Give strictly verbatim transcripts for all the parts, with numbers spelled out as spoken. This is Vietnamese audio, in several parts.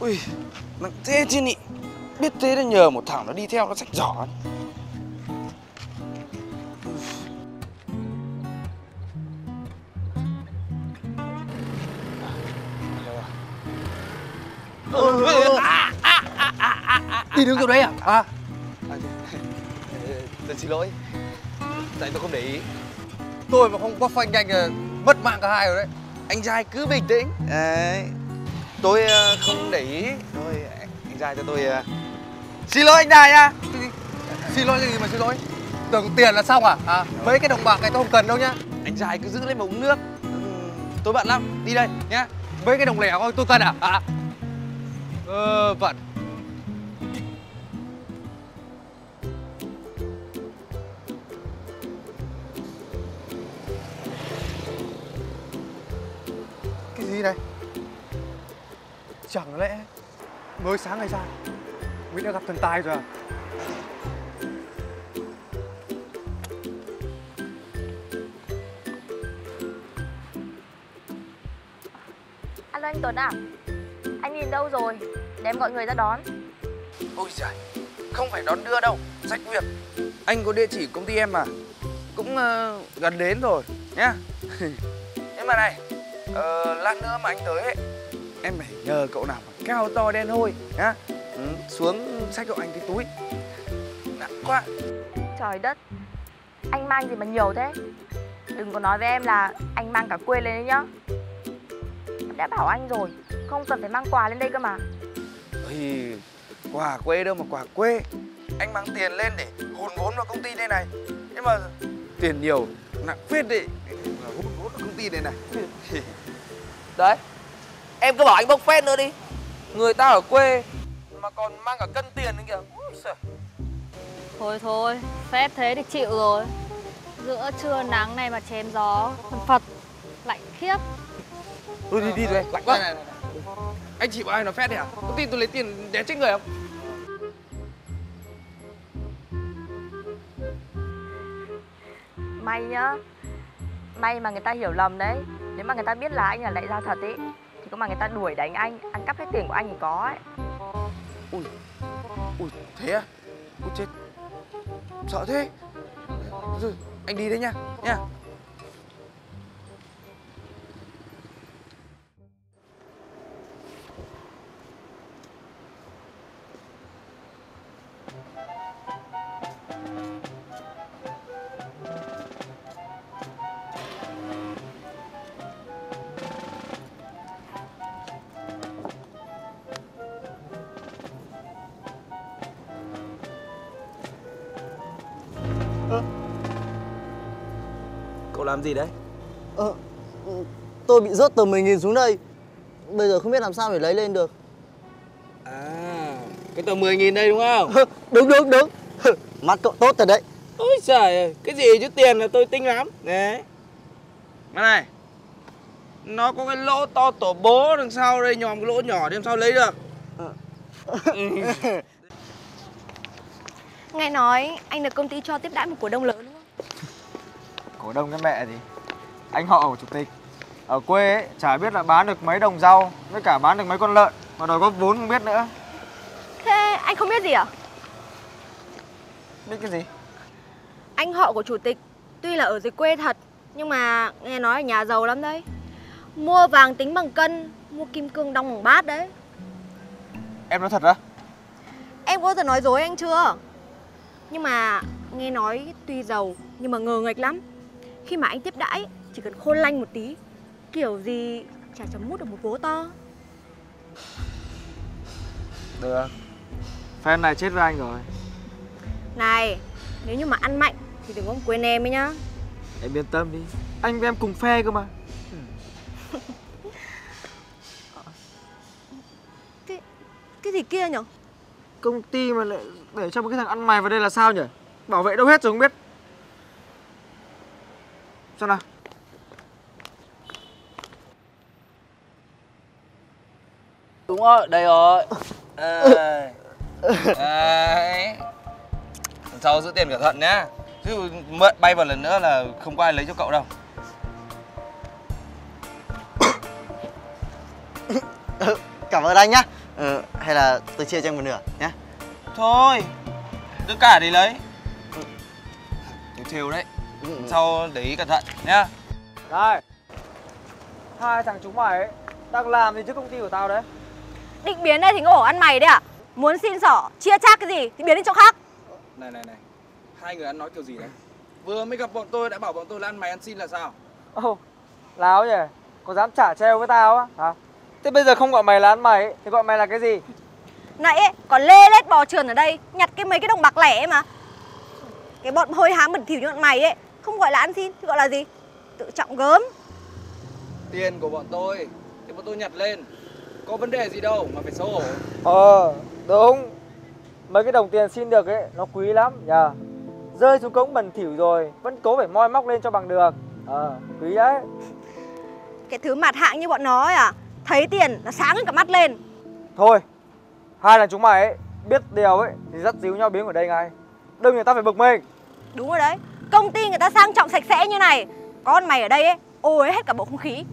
Ui, nặng thế chứ nhỉ. Biết thế là nhờ một thằng nó đi theo nó xách giỏ. Đi đứng chỗ đấy à? À, tôi xin lỗi. Tại tôi không để ý. Tôi mà không có phanh nhanh là mất mạng cả hai rồi đấy. Anh trai cứ bình tĩnh. Đấy. Tôi không để ý. Thôi, anh trai cho tôi... Xin lỗi anh trai nha. Xin lỗi gì mà xin lỗi. Tưởng tiền là xong à? À, mấy cái đồng bạc này tôi không cần đâu nhá. Anh trai cứ giữ lấy mà uống nước. Tôi bận lắm. Đi đây nhá. Mấy cái đồng lẻ thôi tôi cần à? À. Ờ, bận. Gì này? Chẳng lẽ mới sáng ngày ra mình đã gặp thần tài rồi à? Alo anh Tuấn à? Anh nhìn đâu rồi? Để em gọi người ra đón. Ôi giời, không phải đón đưa đâu, rách việc. Anh có địa chỉ công ty em mà, cũng uh, gần đến rồi nhá. Thế mà này, Ờ, lát nữa mà anh tới ấy, em phải nhờ cậu nào mà cao to đen hôi nhá. Ừ, xuống xách cậu anh cái túi. Nặng quá. Trời đất, anh mang gì mà nhiều thế. Đừng có nói với em là anh mang cả quê lên đấy nhá. Em đã bảo anh rồi, không cần phải mang quà lên đây cơ mà. Ôi, quà quê đâu mà quà quê. Anh mang tiền lên để hùn vốn vào công ty đây này. Nhưng mà tiền nhiều, nặng phết đấy. Hùn vốn vào công ty đây này. Đấy, em cứ bảo anh bốc phét nữa đi. Người ta ở quê mà còn mang cả cân tiền nữa kìa. Thôi thôi, phét thế thì chịu rồi. Giữa trưa nắng này mà chém gió còn phật, lạnh khiếp. Thôi đi đi rồi, lạnh quá này, này, này. Anh chỉ bảo ai nó phét thế à? Có tin tôi lấy tiền để chết người không? May nhá, may mà người ta hiểu lầm đấy. Nếu mà người ta biết là anh là đại gia thật ấy thì có mà người ta đuổi đánh anh, ăn cắp hết tiền của anh thì có ấy. Ui, ui thế à? Ui chết, sợ thế. Rồi, anh đi đấy nha, nha. Cậu làm gì đấy? Ờ, tôi bị rớt tờ mười nghìn xuống đây. Bây giờ không biết làm sao để lấy lên được. À, cái tờ mười nghìn đây đúng không? Đúng, đúng, đúng. Mắt cậu tốt thật đấy. Ôi trời ơi, cái gì chứ tiền là tôi tinh lắm. Đấy. Mà này, nó có cái lỗ to tổ bố đằng sau đây, nhòm cái lỗ nhỏ để làm sao lấy được. Ừ. Nghe nói anh được công ty cho tiếp đãi một cổ đông lớn đúng không? Cổ đông cái mẹ gì? Anh họ của chủ tịch. Ở quê ấy, chả biết là bán được mấy đồng rau, với cả bán được mấy con lợn, mà đòi góp vốn không biết nữa. Thế anh không biết gì à? Biết cái gì? Anh họ của chủ tịch, tuy là ở dưới quê thật, nhưng mà nghe nói là nhà giàu lắm đấy. Mua vàng tính bằng cân, mua kim cương đong bằng bát đấy. Em nói thật á? Em có bao giờ nói dối anh chưa? Nhưng mà nghe nói tuy giàu nhưng mà ngờ nghệch lắm. Khi mà anh tiếp đãi chỉ cần khôn lanh một tí, kiểu gì chả chấm mút được một vố to. Được, fan này chết với anh rồi. Này, nếu như mà ăn mạnh thì đừng có quên em ấy nhá. Em yên tâm đi, anh với em cùng phe cơ mà. Cái, cái gì kia nhở? Công ty mà lại để cho một cái thằng ăn mày vào đây là sao nhỉ? Bảo vệ đâu hết rồi không biết. Sao nào? Đúng rồi, đây rồi. Đây. Đây. Lần sau giữ tiền cẩn thận nhá. Chứ mượn bay vào lần nữa là không có ai lấy cho cậu đâu. Ừ, cảm ơn anh nhá. Ừ, hay là tôi chia cho anh một nửa nhá. Thôi, cứ cả thì lấy. Tôi trêu đấy. Ừ. Sau để ý cẩn thận nhá. Đây, hai thằng chúng mày ấy, đang làm gì trước công ty của tao đấy? Định biến đây thì ngổ ăn mày đấy à? Muốn xin xỏ, chia chác cái gì thì biến đến chỗ khác. Này này này, hai người ăn nói kiểu gì đấy? Vừa mới gặp bọn tôi đã bảo bọn tôi là ăn mày ăn xin là sao? Ồ, oh, láo nhỉ, có dám trả treo với tao á hả? Thế bây giờ không gọi mày là ăn mày ấy, thì gọi mày là cái gì? Nãy ấy, còn lê lết bò trườn ở đây, nhặt cái mấy cái đồng bạc lẻ ấy mà. Cái bọn hôi hám bẩn thỉu như bọn mày ấy, không gọi là ăn xin thì gọi là gì? Tự trọng gớm. Tiền của bọn tôi thì bọn tôi nhặt lên, có vấn đề gì đâu mà phải xấu hổ. Ờ, đúng. Mấy cái đồng tiền xin được ấy, nó quý lắm nhờ. Yeah. Rơi xuống cống bẩn thỉu rồi, vẫn cố phải moi móc lên cho bằng được. Ờ, à, quý đấy. Cái thứ mạt hạng như bọn nó ấy à, thấy tiền là sáng cả mắt lên. Thôi, hai thằng chúng mày ấy, biết điều ấy thì dắt díu nhau biến ở đây ngay. Đừng người ta phải bực mình. Đúng rồi đấy, công ty người ta sang trọng sạch sẽ như này, con mày ở đây ấy, ô ấy hết cả bộ không khí.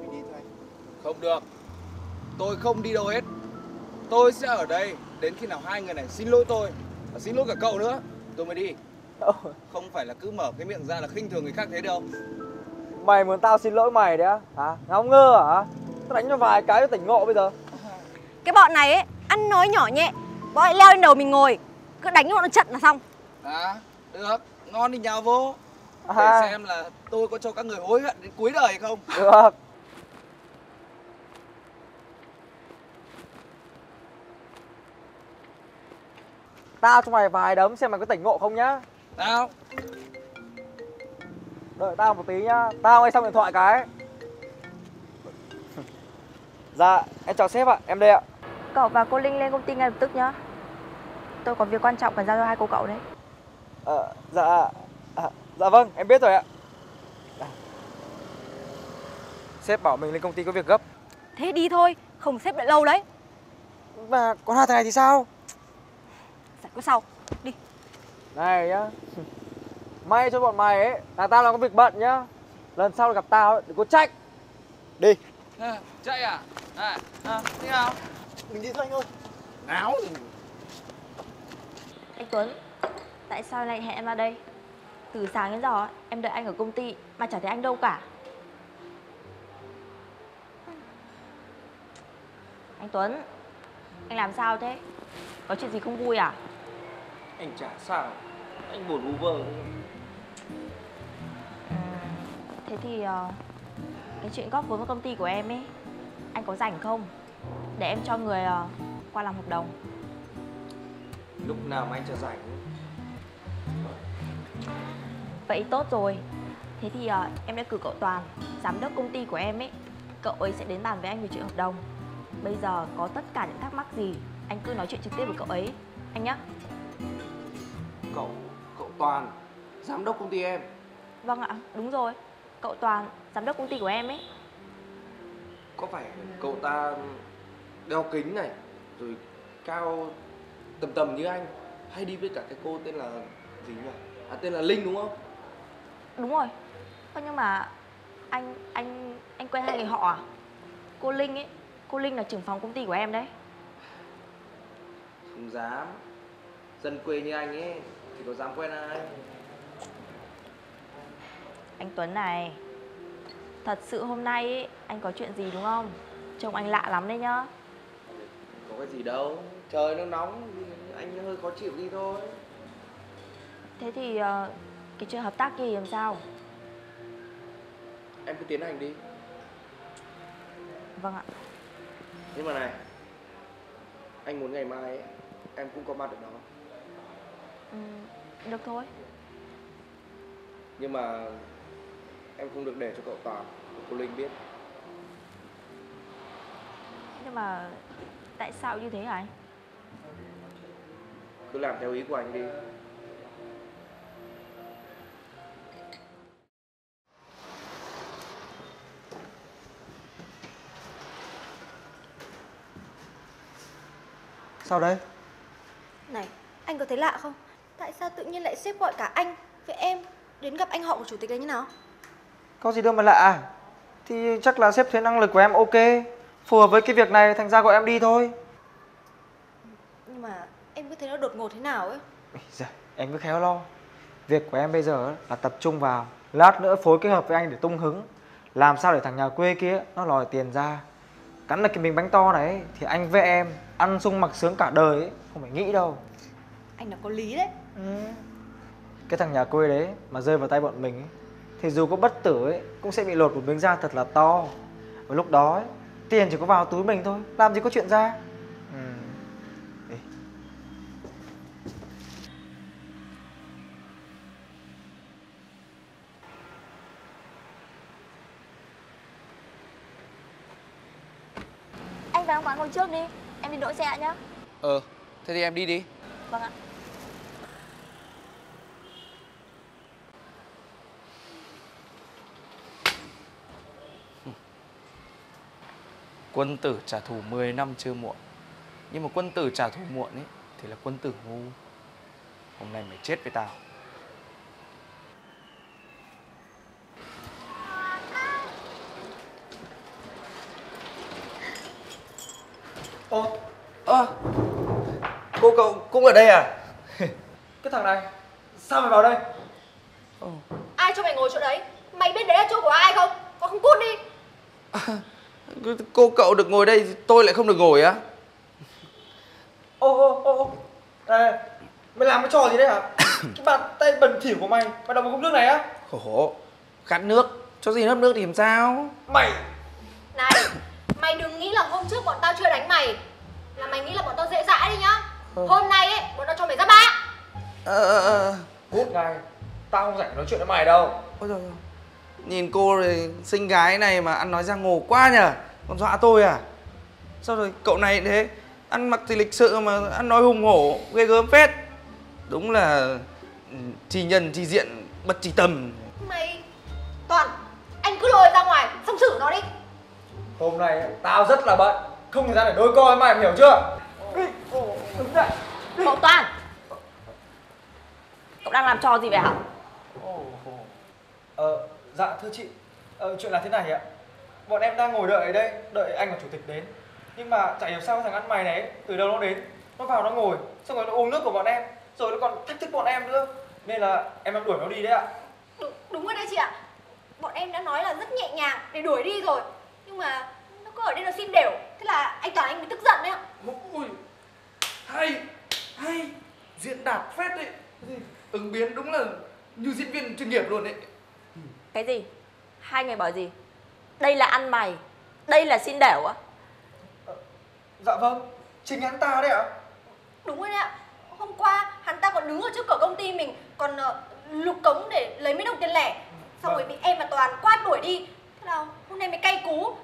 Mình đi thôi anh. Không được, tôi không đi đâu hết. Tôi sẽ ở đây đến khi nào hai người này xin lỗi tôi, và xin lỗi cả cậu nữa, tôi mới đi. Không phải là cứ mở cái miệng ra là khinh thường người khác thế đâu. Mày muốn tao xin lỗi mày đấy á? Hả? Ngóng ngơ hả? Tao đánh cho vài cái cho tỉnh ngộ bây giờ. Cái bọn này ấy, ăn nói nhỏ nhẹ, bọn ấy leo lên đầu mình ngồi, cứ đánh bọn nó trận là xong. À, được, ngon thì nhào vô. Để à. xem là tôi có cho các người hối hận đến cuối đời hay không. Được. Tao cho mày vài đấm xem mày có tỉnh ngộ không nhá. Tao đợi tao một tí nhá, tao ngay xong điện thoại cái. Dạ, em chào sếp ạ, em đây ạ. Cậu và cô Linh lên công ty ngay lập tức nhá. Tôi có việc quan trọng cần giao cho hai cô cậu đấy. Ờ, à, dạ, à, dạ vâng, em biết rồi ạ. À. Sếp bảo mình lên công ty có việc gấp. Thế đi thôi, không sếp lại lâu đấy. Mà còn hai thằng này thì sao? Giải quyết sau, đi. Này nhá, may cho bọn mày ấy là tao làm có việc bận nhá. Lần sau gặp tao ấy, đừng có trách. Đi. À, chạy à? À, à, đi nào. Mình đi thôi anh ơi. Áo. Anh Tuấn, tại sao lại hẹn em ra đây? Từ sáng đến giờ em đợi anh ở công ty mà chả thấy anh đâu cả. Anh Tuấn, anh làm sao thế? Có chuyện gì không vui à? Anh chả sao, anh buồn vu vơ. À, thế thì uh, cái chuyện góp vốn vào công ty của em ấy, anh có rảnh không? Để em cho người uh, qua làm hợp đồng. Lúc nào mà anh chả rảnh. Vậy tốt rồi. Thế thì uh, em đã cử cậu Toàn, giám đốc công ty của em ấy. Cậu ấy sẽ đến bàn với anh về chuyện hợp đồng. Bây giờ có tất cả những thắc mắc gì, anh cứ nói chuyện trực tiếp với cậu ấy, anh nhá. Cậu, cậu Toàn, giám đốc công ty em. Vâng ạ, đúng rồi. Cậu Toàn, giám đốc công ty của em ấy. Có phải cậu ta đeo kính này, rồi cao tầm tầm như anh, hay đi với cả cái cô tên là gì nhỉ? À, tên là Linh đúng không? Đúng rồi. Nhưng mà anh, anh, anh quen hai người họ à? Cô Linh ấy, cô Linh là trưởng phòng công ty của em đấy. Không dám. Dân quê như anh ấy thì có dám quen ai. Anh Tuấn này, thật sự hôm nay ấy, anh có chuyện gì đúng không? Trông anh lạ lắm đấy nhá. Có cái gì đâu, trời nó nóng, anh hơi khó chịu đi thôi. Thế thì cái chuyện hợp tác kia làm sao? Em cứ tiến hành đi. Vâng ạ. Nhưng mà này, anh muốn ngày mai ấy, em cũng có mặt ở đó. Ừ, được thôi. Nhưng mà em không được để cho cậu Toàn, cô Linh biết. Nhưng mà tại sao như thế hả anh? Cứ làm theo ý của anh đi. Sao đấy? Này, anh có thấy lạ không? Tại sao tự nhiên lại xếp gọi cả anh với em đến gặp anh họ của chủ tịch đấy như nào? Có gì đâu mà lạ. thì chắc là sếp thấy năng lực của em ok, phù hợp với cái việc này thành ra gọi em đi thôi. Nhưng mà em cứ thấy nó đột ngột thế nào ấy. Dạ, em cứ khéo lo. Việc của em bây giờ là tập trung vào, lát nữa phối kết hợp với anh để tung hứng, làm sao để thằng nhà quê kia nó lòi tiền ra. Cắn được cái miếng bánh to này ấy, thì anh với em ăn sung mặc sướng cả đời ấy, không phải nghĩ đâu. Anh là có lý đấy. Ừ. Cái thằng nhà quê đấy mà rơi vào tay bọn mình ấy, thì dù có bất tử ấy cũng sẽ bị lột một miếng da thật là to. Và lúc đó ấy, tiền chỉ có vào túi mình thôi, làm gì có chuyện ra. Ừ. Anh vào quán ngồi trước đi, em đi đỗ xe nhá. Ờ, thế thì em đi đi. Vâng ạ. Quân tử trả thù mười năm chưa muộn. Nhưng mà quân tử trả thù muộn ấy thì là quân tử ngu. Hôm nay mày chết với tao. Ô, ơ, à, cô cậu cũng ở đây à? Cái thằng này, sao mày vào đây? Ừ. Ai cho mày ngồi chỗ đấy? Mày biết đấy là chỗ của ai không? Con không cút đi. À. Cô cậu được ngồi đây, tôi lại không được ngồi á? Ô ô ô ô, à, mày làm cái trò gì đấy hả? Cái bàn tay bẩn thỉu của mày, mày đọc một cốc nước này á? Khổ, khát nước, cho gì hấp nước thì làm sao? Mày! Này, mày đừng nghĩ là hôm trước bọn tao chưa đánh mày, là mày nghĩ là bọn tao dễ dãi đi nhá. Ừ. Hôm nay ấy, bọn tao cho mày ra bạ. Ờ ờ ờ. Cút ngay, tao không rảnh nói chuyện với mày đâu. Ôi trời ơi. Nhìn cô này, xinh gái này mà ăn nói giang hồ quá nhờ. Còn dọa tôi à? Sao rồi cậu này thế? Ăn mặc thì lịch sự mà ăn nói hùng hổ, ghê gớm phết. Đúng là chỉ nhân, chỉ diện, bất chỉ tầm. Mày... Toàn, anh cứ lôi ra ngoài, xong xử nó đi. Hôm nay tao rất là bận, không thời gian để đối coi mày, hiểu chưa? Đi, đứng dậy. Cậu Toàn, cậu đang làm trò gì vậy hả? Ờ... Dạ thưa chị, ờ, chuyện là thế này ạ. Bọn em đang ngồi đợi ở đây, đợi anh và chủ tịch đến. Nhưng mà chả hiểu sao thằng ăn mày này từ đâu nó đến. Nó vào nó ngồi, xong rồi nó uống nước của bọn em, rồi nó còn thách thức bọn em nữa. Nên là em đang đuổi nó đi đấy ạ. Đúng, đúng rồi đấy chị ạ. Bọn em đã nói là rất nhẹ nhàng để đuổi đi rồi. Nhưng mà nó cứ ở đây nó xin đều. Thế là anh Toàn anh mới tức giận đấy ạ. Ui, hay, hay, diễn đạt phết đấy. Ứng biến đúng là như diễn viên chuyên nghiệp luôn đấy. Cái gì? Hai người bảo gì? Đây là ăn mày, đây là xin đẻo á? À, dạ vâng, chính hắn ta đấy ạ. Đúng rồi đấy ạ. Hôm qua hắn ta còn đứng ở trước cửa công ty mình, còn uh, lục cống để lấy mấy đồng tiền lẻ. Xong vâng. Rồi bị em và Toàn quát đuổi đi. Thế nào hôm nay mới cay cú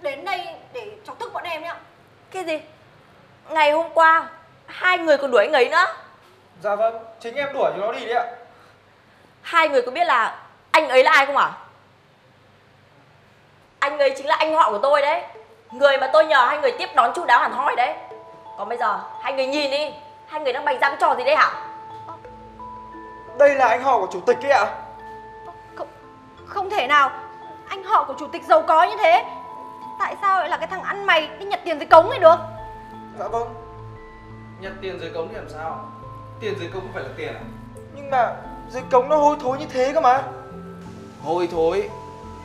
đến đây để chọc tức bọn em đấy ạ. Cái gì? Ngày hôm qua hai người còn đuổi anh ấy nữa? Dạ vâng, chính em đuổi cho nó đi đấy ạ. Hai người có biết là anh ấy là ai không ạ? À? Anh ấy chính là anh họ của tôi đấy. Người mà tôi nhờ hai người tiếp đón chu đáo hẳn hoi đấy. Còn bây giờ, hai người nhìn đi. Hai người đang bày ra cái trò gì đấy hả? Đây là anh họ của chủ tịch kia ạ? Không, không thể nào. Anh họ của chủ tịch giàu có như thế, tại sao lại là cái thằng ăn mày đi nhặt tiền dưới cống này được? Dạ vâng. Nhặt tiền dưới cống thì làm sao? Tiền dưới cống không phải là tiền à? Nhưng mà dưới cống nó hôi thối như thế cơ mà. Hôi thối,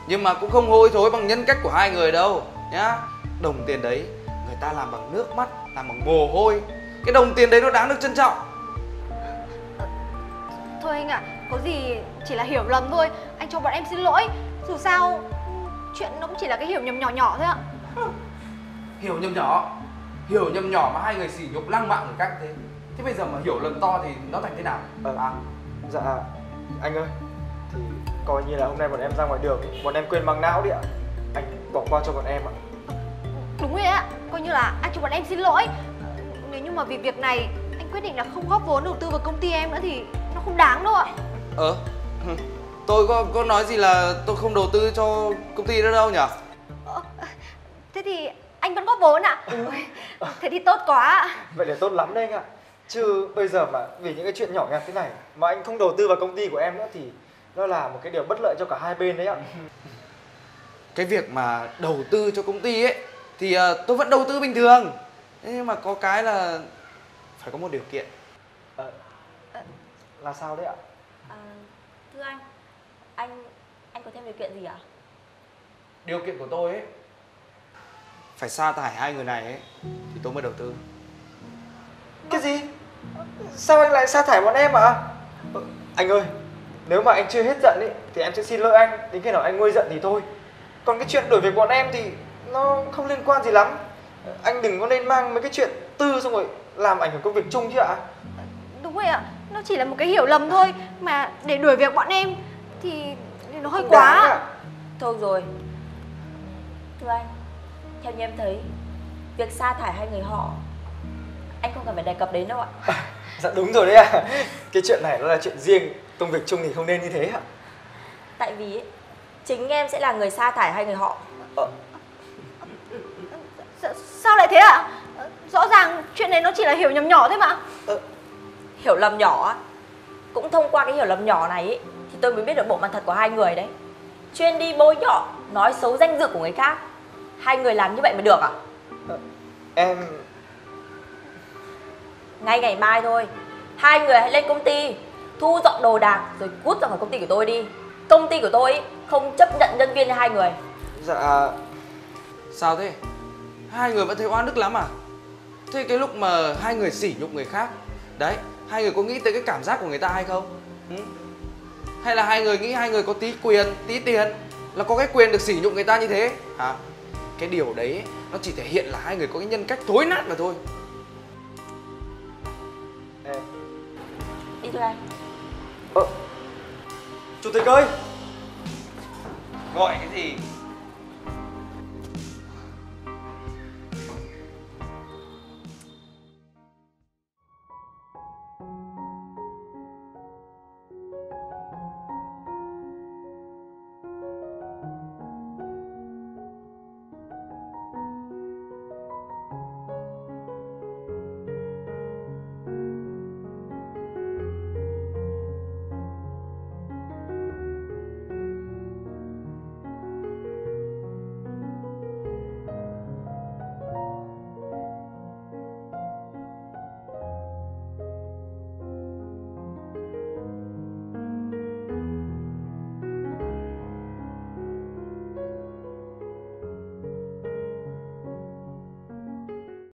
nhưng mà cũng không hôi thối bằng nhân cách của hai người đâu nhá. Đồng tiền đấy người ta làm bằng nước mắt, làm bằng mồ hôi. Cái đồng tiền đấy nó đáng được trân trọng. Thôi anh ạ, à, có gì chỉ là hiểu lầm thôi. Anh cho bọn em xin lỗi. Dù sao chuyện nó cũng chỉ là cái hiểu nhầm nhỏ nhỏ thôi ạ. Hiểu nhầm nhỏ? Hiểu nhầm nhỏ mà hai người sỉ nhục lăng mạ người cách thế. Thế bây giờ mà hiểu lầm to thì nó thành thế nào? Ờ à, dạ anh ơi, thì coi như là hôm nay bọn em ra ngoài đường, bọn em quên mang não đi ạ. Anh bỏ qua cho bọn em ạ. Đúng rồi ạ, coi như là anh cho bọn em xin lỗi. Nếu như mà vì việc này anh quyết định là không góp vốn đầu tư vào công ty em nữa thì nó không đáng đâu ạ. Ờ, tôi có, có nói gì là tôi không đầu tư cho công ty nữa đâu nhỉ? Ờ, thế thì anh vẫn góp vốn ạ? Ừ. Thế thì tốt quá ạ. Vậy là tốt lắm đấy anh ạ. Chứ bây giờ mà vì những cái chuyện nhỏ nhặt thế này mà anh không đầu tư vào công ty của em nữa thì nó là một cái điều bất lợi cho cả hai bên đấy ạ. Cái việc mà đầu tư cho công ty ấy thì uh, tôi vẫn đầu tư bình thường. Nhưng mà có cái là phải có một điều kiện. À, là sao đấy ạ? À, thưa anh, anh anh có thêm điều kiện gì ạ? Điều kiện của tôi ấy, phải sa thải hai người này ấy thì tôi mới đầu tư. Cái gì? Sao anh lại sa thải bọn em ạ? À? Anh ơi, nếu mà anh chưa hết giận ấy thì em sẽ xin lỗi anh, đến khi nào anh nguôi giận thì thôi. Còn cái chuyện đổi việc bọn em thì nó không liên quan gì lắm. Anh đừng có nên mang mấy cái chuyện tư xong rồi làm ảnh hưởng công việc chung chứ ạ. Đúng rồi ạ, nó chỉ là một cái hiểu lầm thôi. Mà để đuổi việc bọn em thì nó hơi không quá à. Thôi rồi. Thưa anh, theo như em thấy, việc sa thải hai người họ anh không cần phải đề cập đến đâu ạ. À, dạ đúng rồi đấy ạ. À. Cái chuyện này nó là chuyện riêng, công việc chung thì không nên như thế ạ. Tại vì chính em sẽ là người sa thải hai người họ. Ờ. Sao lại thế ạ? À? Rõ ràng chuyện này nó chỉ là hiểu nhầm nhỏ thôi mà. Ờ. Hiểu lầm nhỏ. Cũng thông qua cái hiểu lầm nhỏ này ý, thì tôi mới biết được bộ mặt thật của hai người đấy. Chuyên đi bôi nhọ, nói xấu danh dự của người khác. Hai người làm như vậy mà được à? Ờ. Em... Ngay ngày mai thôi, hai người hãy lên công ty, thu dọn đồ đạc rồi cút ra khỏi công ty của tôi đi. Công ty của tôi ý, không chấp nhận nhân viên cho hai người. Dạ... Sao thế? Hai người vẫn thấy oan ức lắm à? Thế cái lúc mà hai người sỉ nhục người khác, đấy, hai người có nghĩ tới cái cảm giác của người ta hay không? Ừ? Hay là hai người nghĩ hai người có tí quyền, tí tiền, là có cái quyền được sỉ nhục người ta như thế? À, cái điều đấy nó chỉ thể hiện là hai người có cái nhân cách thối nát mà thôi. Ê. Đi thôi anh. Ờ. Chủ tịch ơi! Gọi cái gì?